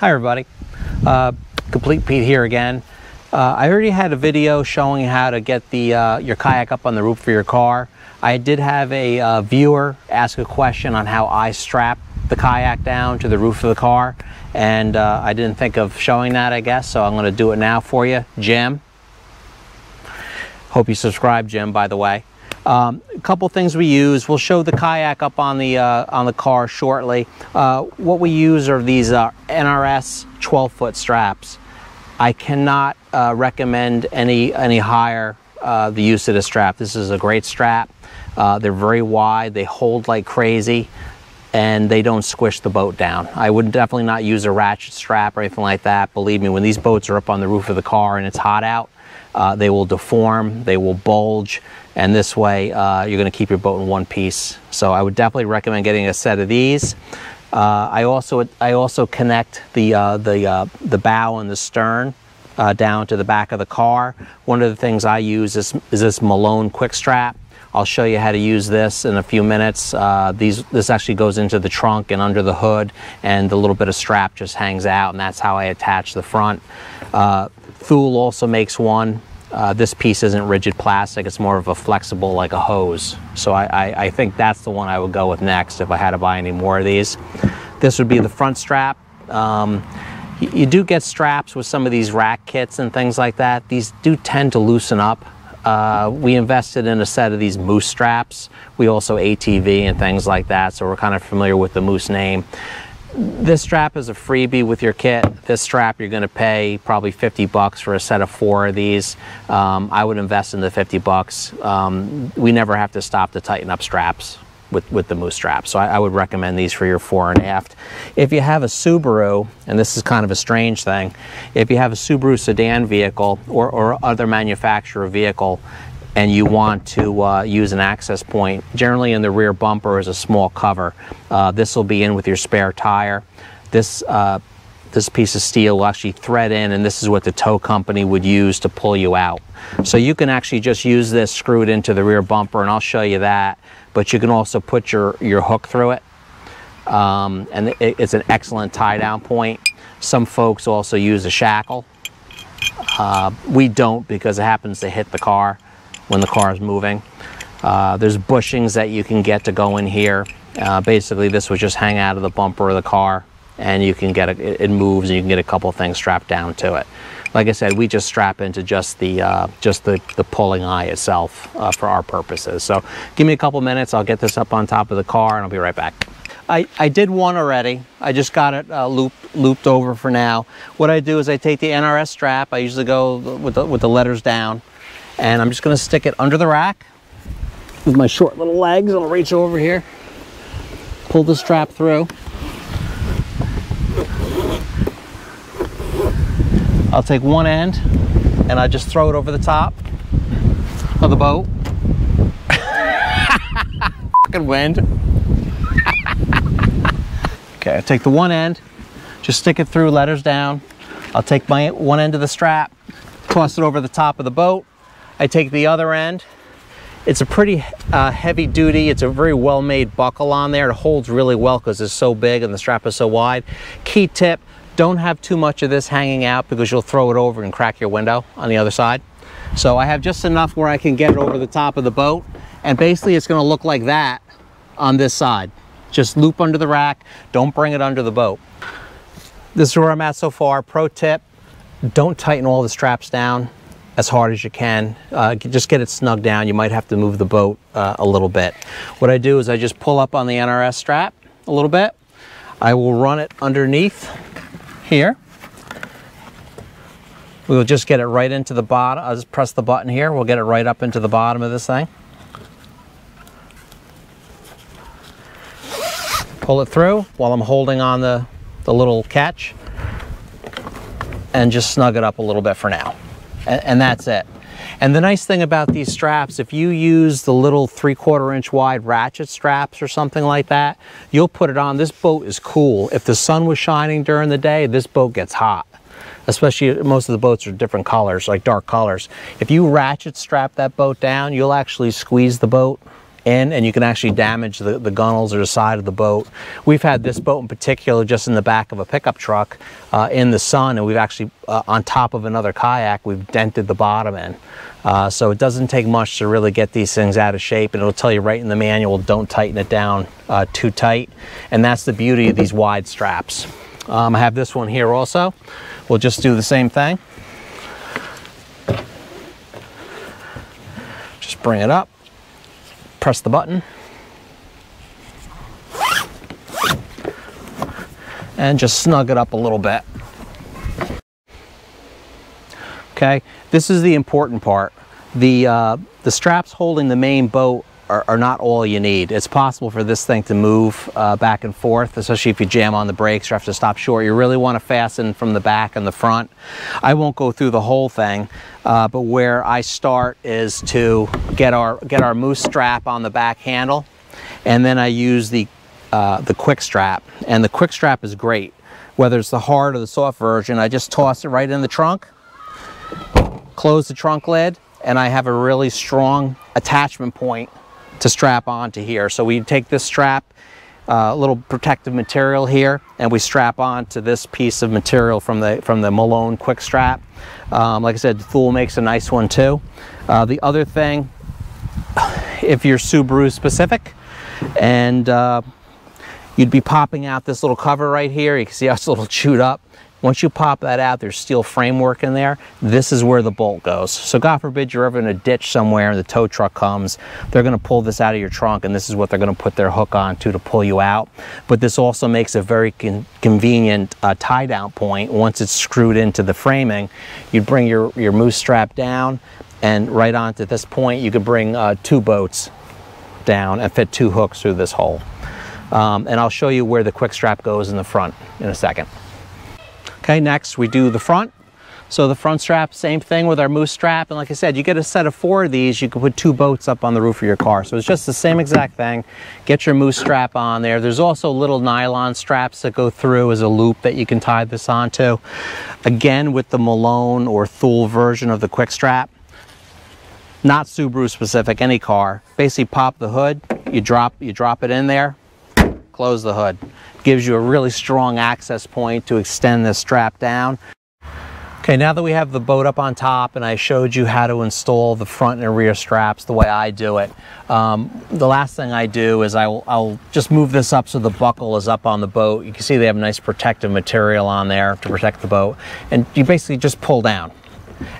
Hi everybody, Complete Pete here again. I already had a video showing how to get the your kayak up on the roof for your car. I did have a viewer ask a question on how I strap the kayak down to the roof of the car, and I didn't think of showing that, I guess, so I'm going to do it now for you. Jim, hope you subscribe, Jim, by the way. A couple things we use. We'll show the kayak up on the car shortly. What we use are these NRS 12-foot straps. I cannot recommend any higher the use of this strap. This is a great strap. They're very wide. They hold like crazy, and they don't squish the boat down. I would definitely not use a ratchet strap or anything like that. Believe me, when these boats are up on the roof of the car and it's hot out, they will deform, they will bulge, and this way you're going to keep your boat in one piece. So I would definitely recommend getting a set of these. I also connect the bow and the stern down to the back of the car. One of the things I use is this Malone Quick Strap. I'll show you how to use this in a few minutes. This actually goes into the trunk and under the hood, and the little bit of strap just hangs out, and that's how I attach the front. Thule also makes one. This piece isn't rigid plastic, it's more of a flexible, like a hose. So I think that's the one I would go with next if I had to buy any more of these. This would be the front strap. You do get straps with some of these rack kits and things like that. These do tend to loosen up. We invested in a set of these Moose straps. We also ATV and things like that, so we're kind of familiar with the Moose name. This strap is a freebie with your kit. This strap, you're going to pay probably 50 bucks for a set of 4 of these. I would invest in the 50 bucks. We never have to stop to tighten up straps with the Moose strap. So I would recommend these for your fore and aft. If you have a Subaru, and this is kind of a strange thing, if you have a Subaru sedan vehicle or other manufacturer vehicle, and you want to use an access point, generally in the rear bumper is a small cover. This will be in with your spare tire. This piece of steel will actually thread in, and this is what the tow company would use to pull you out. So you can actually just use this screwed into the rear bumper, and I'll show you that, but you can also put your hook through it. And it's an excellent tie down point. Some folks also use a shackle. We don't, because it happens to hit the car when the car is moving. There's bushings that you can get to go in here. Basically, this would just hang out of the bumper of the car, and you can get it moves, and you can get a couple of things strapped down to it. Like I said, we just strap into just the pulling eye itself for our purposes. So give me a couple minutes, I'll get this up on top of the car, and I'll be right back. I did one already. I just got it looped over for now. What I do is I take the NRS strap. I usually go with the letters down, and I'm just going to stick it under the rack with my short little legs. I'll reach over here, pull the strap through. I'll take one end, and I just throw it over the top of the boat. Fucking wind. Okay, I take the one end, just stick it through, letters down. I'll take my one end of the strap, toss it over the top of the boat. I take the other end. It's a pretty heavy duty. It's a very well-made buckle on there. It holds really well because it's so big and the strap is so wide. Key tip, don't have too much of this hanging out because you'll throw it over and crack your window on the other side. So I have just enough where I can get it over the top of the boat. And basically it's gonna look like that on this side. Just loop under the rack. Don't bring it under the boat. This is where I'm at so far. Pro tip, don't tighten all the straps down as hard as you can. Just get it snug down. You might have to move the boat a little bit. What I do is I just pull up on the NRS strap a little bit. I will run it underneath here. We'll just get it right into the bottom. I'll just press the button here. We'll get it right up into the bottom of this thing. Pull it through while I'm holding on the little catch, and just snug it up a little bit for now. And that's it. And the nice thing about these straps, if you use the little 3/4 inch wide ratchet straps or something like that, you'll put it on. This boat is cool. If the sun was shining during the day, this boat gets hot. Especially most of the boats are different colors, like dark colors. If you ratchet strap that boat down, you'll actually squeeze the boat in, and you can actually damage the gunnels or the side of the boat. We've had this boat in particular just in the back of a pickup truck in the sun, and we've actually, on top of another kayak, we've dented the bottom in. So it doesn't take much to really get these things out of shape, and it'll tell you right in the manual, don't tighten it down too tight. And that's the beauty of these wide straps. I have this one here also. We'll just do the same thing. Just bring it up, press the button, and just snug it up a little bit. Okay, this is the important part. The straps holding the main boat are not all you need. It's possible for this thing to move back and forth, especially if you jam on the brakes or have to stop short. You really want to fasten from the back and the front. I won't go through the whole thing, but where I start is to get our Moose strap on the back handle, and then I use the Quick Strap. And the Quick Strap is great, whether it's the hard or the soft version. I just toss it right in the trunk, close the trunk lid, and I have a really strong attachment point to strap onto here. So we take this strap, a little protective material here, and we strap onto this piece of material from the Malone Quick Strap. Like I said, Thule makes a nice one too. The other thing, if you're Subaru specific, and you'd be popping out this little cover right here. You can see how it's a little chewed up. Once you pop that out, there's steel framework in there. This is where the bolt goes. So God forbid you're ever in a ditch somewhere and the tow truck comes, they're gonna pull this out of your trunk, and this is what they're gonna put their hook onto to pull you out. But this also makes a very convenient tie down point. Once it's screwed into the framing, you'd bring your Moose strap down, and right onto this point, you could bring two boats down and fit two hooks through this hole. And I'll show you where the Quick Strap goes in the front in a second. Okay, next we do the front. So the front strap, same thing with our Moose strap. And like I said, you get a set of 4 of these, you can put 2 boats up on the roof of your car. So it's just the same exact thing. Get your Moose strap on there. There's also little nylon straps that go through as a loop that you can tie this onto. Again, with the Malone or Thule version of the Quick Strap, not Subaru specific, any car. Basically pop the hood, you drop it in there, close the hood. Gives you a really strong access point to extend this strap down. Okay, now that we have the boat up on top and I showed you how to install the front and rear straps the way I do it, the last thing I do is I'll just move this up so the buckle is up on the boat. You can see they have nice protective material on there to protect the boat. And you basically just pull down,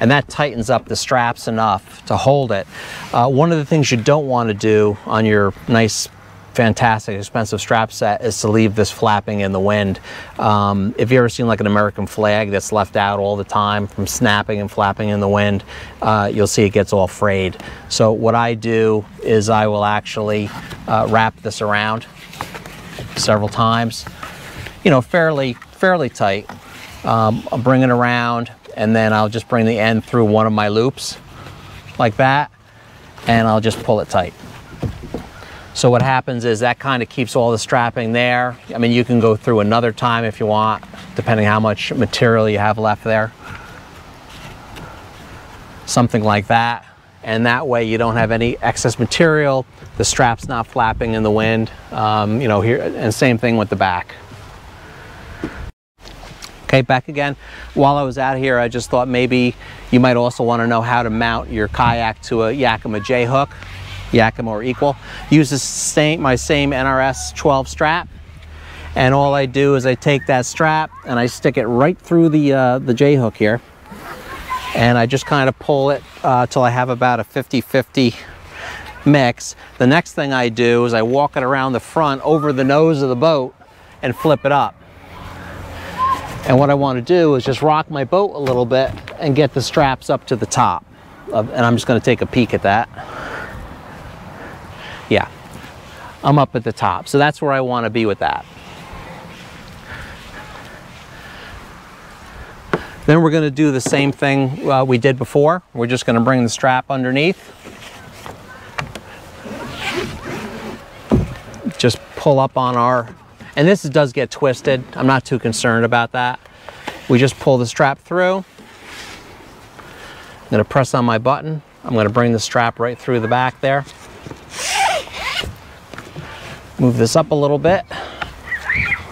and that tightens up the straps enough to hold it. One of the things you don't want to do on your nice fantastic expensive strap set is to leave this flapping in the wind. If you ever seen like an American flag that's left out all the time from snapping and flapping in the wind, you'll see it gets all frayed. So what I do is I will actually wrap this around several times, you know, fairly tight. I'll bring it around, and then I'll just bring the end through one of my loops like that, and I'll just pull it tight. So what happens is that kind of keeps all the strapping there. I mean, you can go through another time if you want, depending how much material you have left there. Something like that. And that way you don't have any excess material. The strap's not flapping in the wind, you know, here, and same thing with the back. Okay, back again. While I was out here, I just thought maybe you might also want to know how to mount your kayak to a Yakima Jayhook. Yakima or equal. Use the same NRS 12 strap, and all I do is I take that strap and I stick it right through the J-hook here, and I just kind of pull it till I have about a 50-50 mix. The next thing I do is I walk it around the front over the nose of the boat and flip it up. And what I want to do is just rock my boat a little bit and get the straps up to the top. And I'm just going to take a peek at that. Yeah, I'm up at the top. So that's where I want to be with that. Then we're going to do the same thing we did before. We're just going to bring the strap underneath. Just pull up on our, and this does get twisted. I'm not too concerned about that. We just pull the strap through. I'm going to press on my button. I'm going to bring the strap right through the back there. move this up a little bit,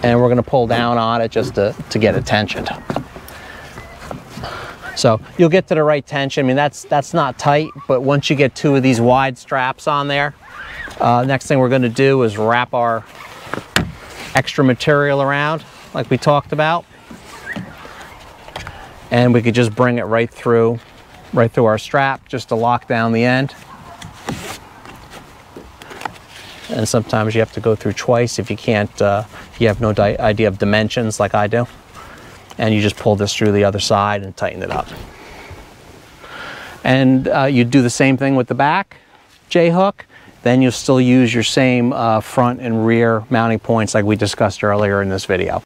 and we're going to pull down on it just to get it tensioned. So you'll get to the right tension. I mean, that's not tight, but once you get two of these wide straps on there, next thing we're going to do is wrap our extra material around like we talked about, and we could just bring it right through our strap just to lock down the end. And sometimes you have to go through twice if you can't, if you have no idea of dimensions like I do, and you just pull this through the other side and tighten it up. And you do the same thing with the back J-hook. Then you'll still use your same front and rear mounting points like we discussed earlier in this video.